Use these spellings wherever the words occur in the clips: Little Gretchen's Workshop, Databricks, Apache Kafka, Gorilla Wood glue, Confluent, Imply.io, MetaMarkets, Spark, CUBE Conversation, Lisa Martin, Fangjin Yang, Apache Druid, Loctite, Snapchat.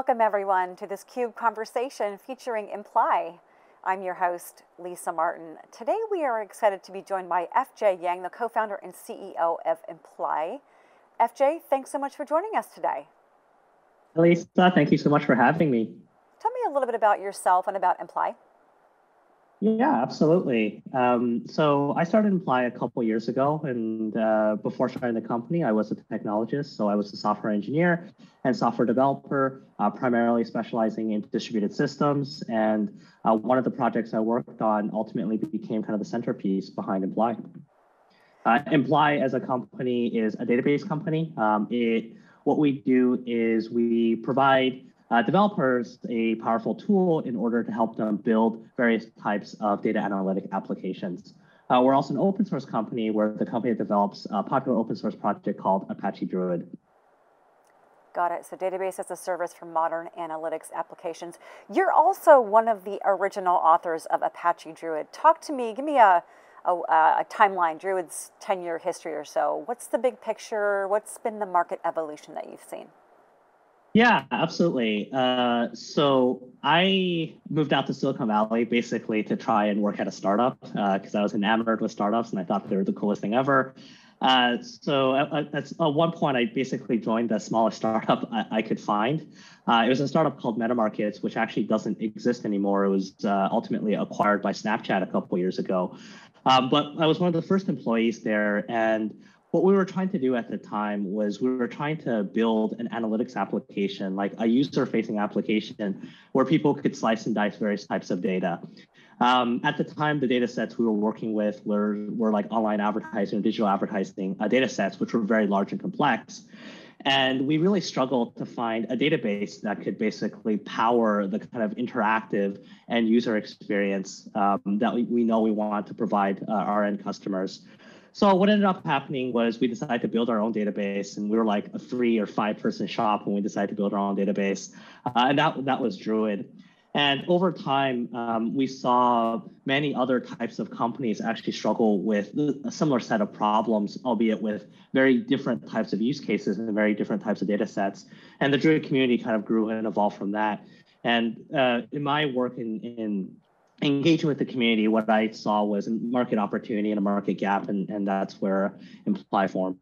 Welcome everyone to this CUBE conversation featuring Imply. I'm your host, Lisa Martin. Today we are excited to be joined by FJ Yang, the co-founder and CEO of Imply. FJ, thanks so much for joining us today. Lisa, thank you so much for having me. Tell me a little bit about yourself and about Imply. Yeah, absolutely. So I started Imply a couple years ago, and before starting the company, I was a technologist. So I was a software engineer and software developer, primarily specializing in distributed systems. And one of the projects I worked on ultimately became kind of the centerpiece behind Imply. Imply as a company is a database company. What we do is we provide developers a powerful tool in order to help them build various types of data analytic applications. We're also an open source company where the company develops a popular open source project called Apache Druid. Got it. So database as a service for modern analytics applications. You're also one of the original authors of Apache Druid. Talk to me, give me a timeline, Druid's 10-year history or so. What's the big picture? What's been the market evolution that you've seen? Yeah, absolutely. So I moved out to Silicon Valley basically to try and work at a startup because I was enamored with startups and I thought they were the coolest thing ever. So at one point, I basically joined the smallest startup I could find. It was a startup called MetaMarkets, which actually doesn't exist anymore. It was ultimately acquired by Snapchat a couple years ago. But I was one of the first employees there, and what we were trying to do at the time was we were trying to build an analytics application, like a user-facing application where people could slice and dice various types of data. At the time, the data sets we were working with were like online advertising and digital advertising data sets, which were very large and complex. And we really struggled to find a database that could basically power the kind of interactive and user experience that we know we want to provide our end customers. So what ended up happening was we decided to build our own database, and we were like a 3 or 5 person shop when we decided to build our own database, and that was Druid. And over time, we saw many other types of companies actually struggle with a similar set of problems, albeit with very different types of use cases and very different types of data sets. And the Druid community kind of grew and evolved from that. And in my work in engaging with the community, what I saw was a market opportunity and a market gap, and that's where Imply formed.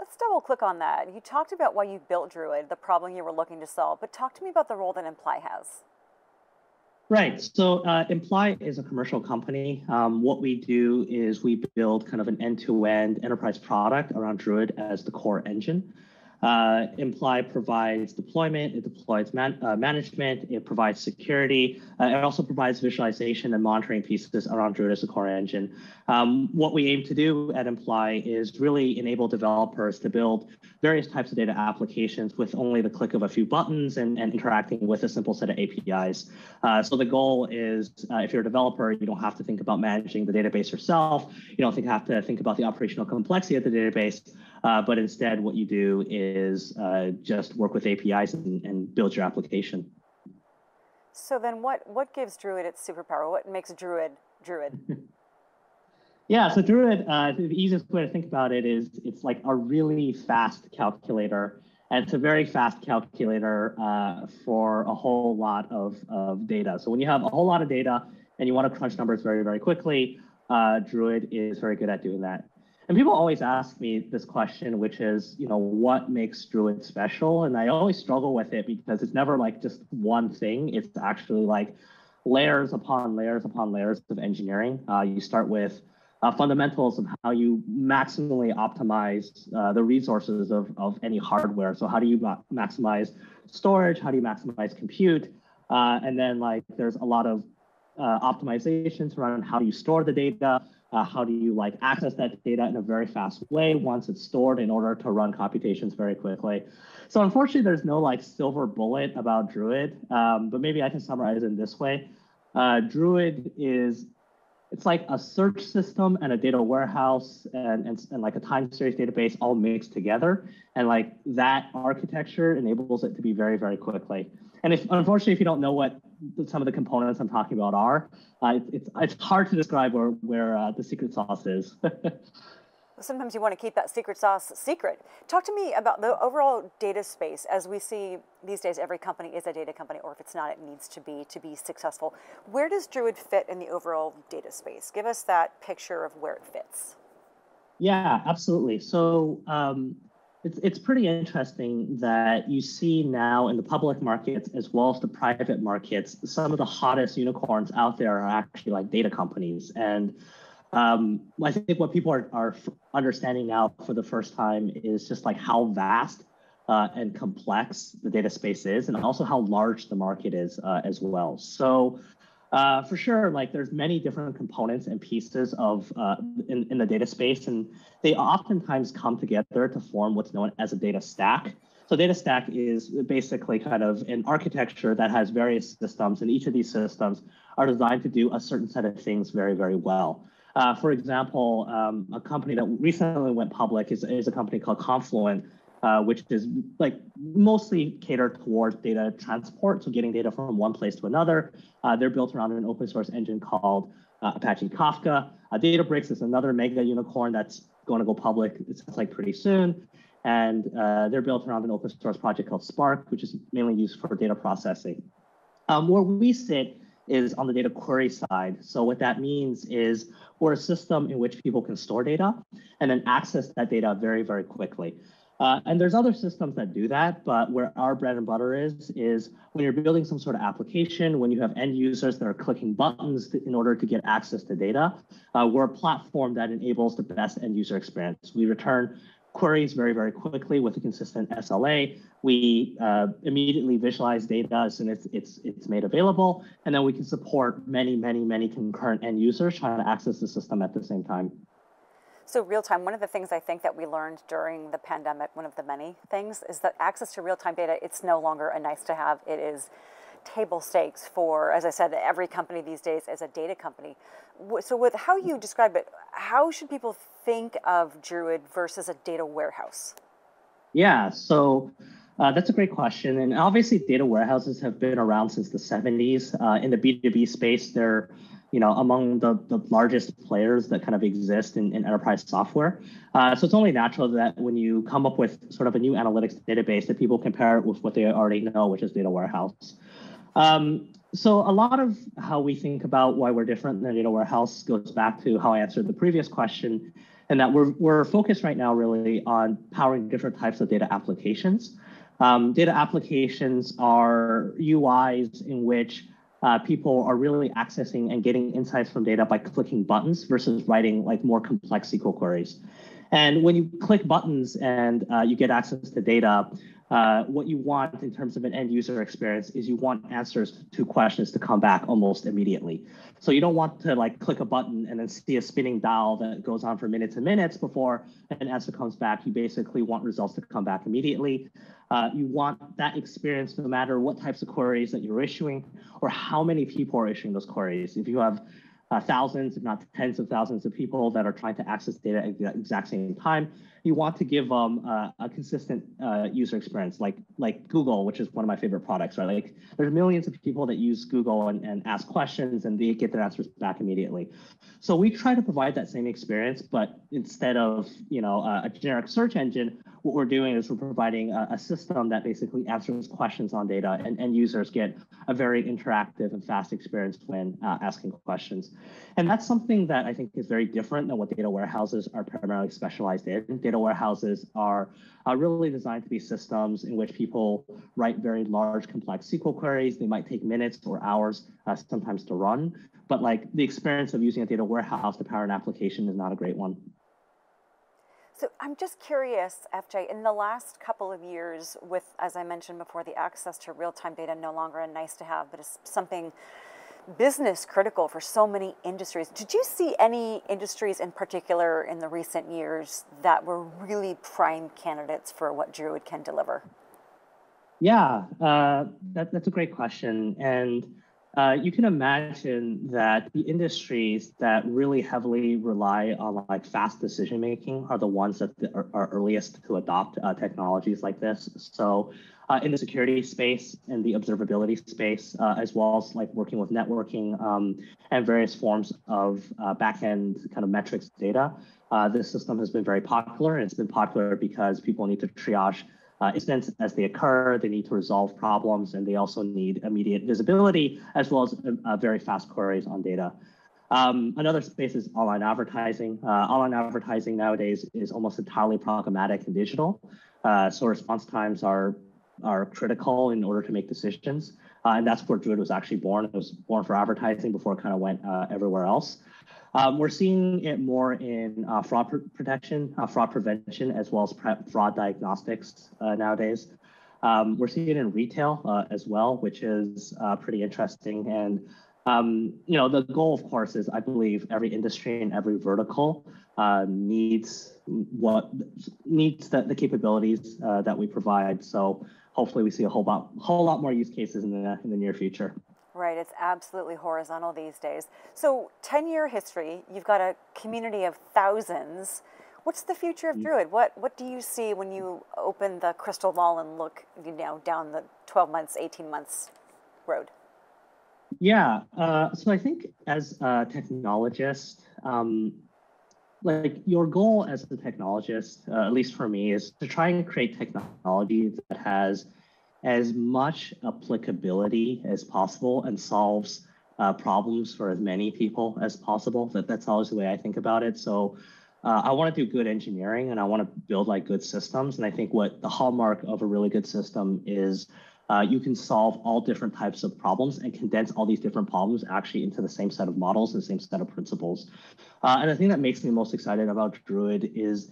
Let's double click on that. You talked about why you built Druid, the problem you were looking to solve, but talk to me about the role that Imply has. Right, so Imply is a commercial company. What we do is we build kind of an end-to-end enterprise product around Druid as the core engine. Imply provides deployment, it deploys management, it provides security, it also provides visualization and monitoring pieces around Druid as a core engine. What we aim to do at Imply is really enable developers to build various types of data applications with only the click of a few buttons and interacting with a simple set of APIs. So the goal is, if you're a developer, you don't have to think about managing the database yourself, you don't have to think about the operational complexity of the database, but instead what you do is just work with APIs and build your application. So then what gives Druid its superpower? What makes Druid, Druid? Yeah, so Druid, the easiest way to think about it is it's like a really fast calculator. And it's a very fast calculator for a whole lot of data. So when you have a whole lot of data and you want to crunch numbers very, very quickly, Druid is very good at doing that. And people always ask me this question, which is, you know, what makes Druid special? And I always struggle with it because it's never like just one thing. It's actually like layers upon layers upon layers of engineering. You start with fundamentals of how you maximally optimize the resources of any hardware. So how do you maximize storage? How do you maximize compute? And then like there's a lot of optimizations around how do you store the data? How do you like access that data in a very fast way once it's stored in order to run computations very quickly? So unfortunately, there's no like silver bullet about Druid, but maybe I can summarize it in this way. Druid is, it's like a search system and a data warehouse and like a time series database all mixed together. And like that architecture enables it to be very, very quickly. And if, unfortunately, if you don't know what some of the components I'm talking about are, it's hard to describe where the secret sauce is. sometimes you want to keep that secret sauce secret. Talk to me about the overall data space. As we see these days, every company is a data company, or if it's not, it needs to be successful. Where does Druid fit in the overall data space? Give us that picture of where it fits. Yeah, absolutely. So it's pretty interesting that you see now in the public markets as well as the private markets, some of the hottest unicorns out there are actually like data companies. And I think what people are understanding now for the first time is just like how vast and complex the data space is, and also how large the market is as well. So for sure, like there's many different components and pieces of in the data space, and they oftentimes come together to form what's known as a data stack. So data stack is basically kind of an architecture that has various systems, and each of these systems are designed to do a certain set of things very, very well. For example, a company that recently went public is a company called Confluent, which is like mostly catered towards data transport, so getting data from one place to another. They're built around an open source engine called Apache Kafka. Databricks is another mega unicorn that's going to go public, it's like pretty soon. And they're built around an open source project called Spark, which is mainly used for data processing. Where we sit is on the data query side. So what that means is we're a system in which people can store data and then access that data very, very quickly. And there's other systems that do that, but where our bread and butter is when you're building some sort of application, when you have end users that are clicking buttons in order to get access to data, we're a platform that enables the best end user experience. We return queries very, very quickly with a consistent SLA. We immediately visualize data as soon as it's made available, and then we can support many concurrent end users trying to access the system at the same time. So real-time, one of the things I think that we learned during the pandemic, one of the many things, is that access to real-time data, it's no longer a nice to have, it is table stakes for, as I said, every company these days is a data company. So with how you describe it, how should people think of Druid versus a data warehouse? Yeah, so that's a great question. And obviously data warehouses have been around since the 70s. In the B2B space, they're among the largest players that kind of exist in enterprise software. So it's only natural that when you come up with sort of a new analytics database that people compare it with what they already know, which is data warehouse. So a lot of how we think about why we're different than a data warehouse goes back to how I answered the previous question, and that we're focused right now really on powering different types of data applications. Data applications are UIs in which people are really accessing and getting insights from data by clicking buttons versus writing like more complex SQL queries. And when you click buttons and you get access to data, what you want in terms of an end user experience is you want answers to questions to come back almost immediately. So you don't want to like click a button and then see a spinning dial that goes on for minutes and minutes before an answer comes back. You basically want results to come back immediately. You want that experience no matter what types of queries that you're issuing or how many people are issuing those queries. If you have thousands, if not tens of thousands of people that are trying to access data at the exact same time, you want to give them a consistent user experience, like Google, which is one of my favorite products, right? Like there's millions of people that use Google and ask questions and they get their answers back immediately. So we try to provide that same experience, but instead of a generic search engine, what we're doing is we're providing a system that basically answers questions on data, and end users get a very interactive and fast experience when asking questions. And that's something that I think is very different than what data warehouses are primarily specialized in. Data warehouses are really designed to be systems in which people write very large, complex SQL queries. They might take minutes or hours sometimes to run, but like the experience of using a data warehouse to power an application is not a great one. So I'm just curious, FJ, in the last couple of years with, as I mentioned before, the access to real-time data no longer a nice to have, but it's something business critical for so many industries. Did you see any industries in particular in the recent years that were really prime candidates for what Druid can deliver? Yeah, that's a great question. And you can imagine that the industries that really heavily rely on like fast decision making are the ones that are earliest to adopt technologies like this. So in the security space and the observability space, as well as like working with networking and various forms of backend kind of metrics data, This system has been very popular, and it's been popular because people need to triage incidents as they occur. They need to resolve problems, and they also need immediate visibility, as well as very fast queries on data. Another space is online advertising. Online advertising nowadays is almost entirely programmatic and digital. So response times are critical in order to make decisions. And that's where Druid was actually born. It was born for advertising before it kind of went everywhere else. We're seeing it more in fraud protection, fraud prevention, as well as fraud diagnostics nowadays. We're seeing it in retail as well, which is pretty interesting. And you know, the goal, of course, is I believe every industry and every vertical needs the capabilities that we provide. So hopefully, we see a whole lot more use cases in the near future. Right, it's absolutely horizontal these days. So, 10-year history. You've got a community of thousands. What's the future of Druid? What do you see when you open the crystal ball and look, you know, down the 12 months, 18 months road? Yeah, so I think as a technologist, like your goal as a technologist, at least for me, is to try and create technology that has as much applicability as possible and solves problems for as many people as possible. That's always the way I think about it. So I want to do good engineering, and I want to build like good systems. And I think what the hallmark of a really good system is, you can solve all different types of problems and condense all these different problems actually into the same set of models and the same set of principles. And the thing that makes me most excited about Druid is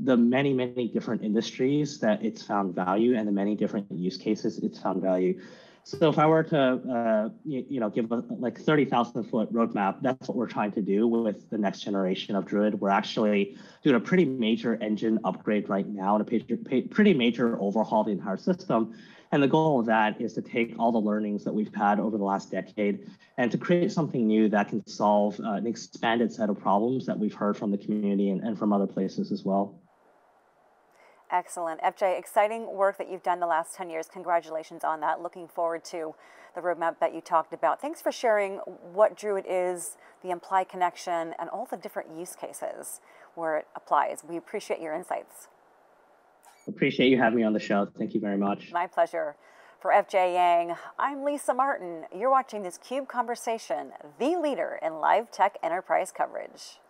the many, many different industries that it's found value and the many different use cases it's found value. So if I were to you know, give a like 30,000-foot roadmap, that's what we're trying to do with the next generation of Druid. We're actually doing a pretty major engine upgrade right now and a pretty major overhaul of the entire system. And the goal of that is to take all the learnings that we've had over the last decade and to create something new that can solve an expanded set of problems that we've heard from the community and from other places as well. Excellent. FJ, exciting work that you've done the last 10 years. Congratulations on that. Looking forward to the roadmap that you talked about. Thanks for sharing what Druid is, the Imply connection, and all the different use cases where it applies. We appreciate your insights. Appreciate you having me on the show. Thank you very much. My pleasure. For FJ Yang, I'm Lisa Martin. You're watching this CUBE Conversation, the leader in live tech enterprise coverage.